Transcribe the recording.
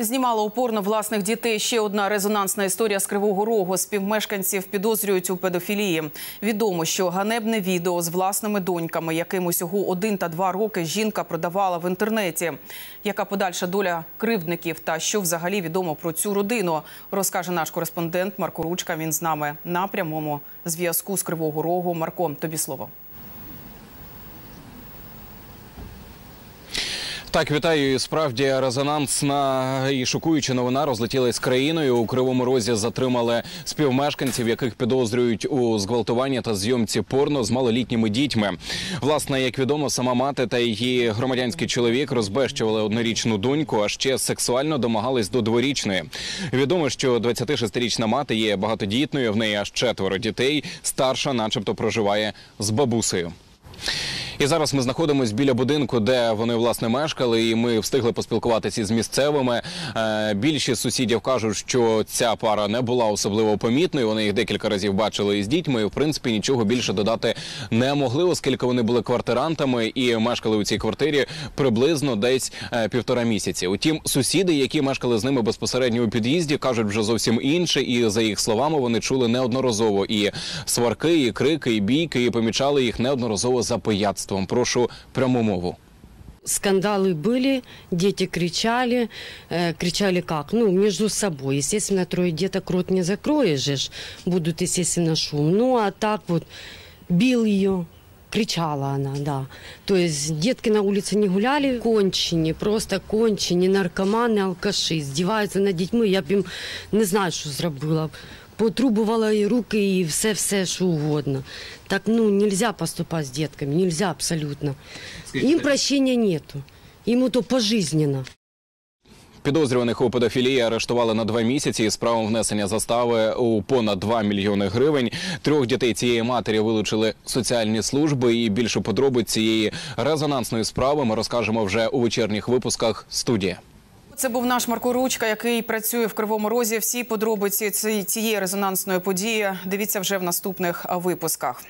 Знімала упорно власних дітей. Ще одна резонансна історія з Кривого Рогу. Співмешканців підозрюють у педофілії. Відомо, що ганебне відео з власними доньками, яким усього 1 та 2 роки, жінка продавала в інтернеті. Яка подальша доля кривдників та що взагалі відомо про цю родину, розкаже наш кореспондент Марко Ручка. Він з нами на прямому зв'язку з Кривого Рогу. Марко, тобі слово. Так, вітаю. І справді резонансна і шокуюча новина розлетілась країною. У Кривому Розі затримали співмешканців, яких підозрюють у зґвалтуванні та зйомці порно з малолітніми дітьми. Власне, як відомо, сама мати та її громадянський чоловік розбещували 1-річну доньку, а ще сексуально домагались до 2-річної. Відомо, що 26-річна мати є багатодітною, в неї аж 4 дітей, старша начебто проживає з бабусею. І зараз ми знаходимось біля будинку, де вони, власне, мешкали, і ми встигли поспілкуватися з місцевими. Більшість сусідів кажуть, що ця пара не була особливо помітною, вони їх декілька разів бачили із дітьми, і, в принципі, нічого більше додати не могли, оскільки вони були квартирантами і мешкали у цій квартирі приблизно десь 1,5 місяці. Утім, сусіди, які мешкали з ними безпосередньо у під'їзді, кажуть вже зовсім інше, і, за їх словами, вони чули неодноразово і сварки, і крики, і бійки, і помічали їх неодноразово за пияцтво. Прошу прямую мову. Скандалы были, дети кричали. Кричали как? Ну, между собой. Естественно, 3 деток рот не закроешь же. Будут, естественно, шум. Ну, а так вот бил ее. Кричала она, да. То есть детки на улице не гуляли, конченые, просто конченые, наркоманы, алкаши. Издеваются над детьми. Я б им не знаю, что сделала. Потрубувала і руки, і все-все, що угодно. Так, ну, нельзя поступать з дітками, нельзя абсолютно. Їм прощення нету, їм то пожизненно. Підозрюваних у педофілії арештували на 2 місяці із правом внесення застави у понад 2 мільйони гривень. 3 дітей цієї матері вилучили соціальні служби. І більше подробиць цієї резонансної справи ми розкажемо вже у вечірніх випусках студії. Це був наш Марко Ручка, який працює в Кривому Розі. Всі подробиці цієї резонансної події дивіться вже в наступних випусках.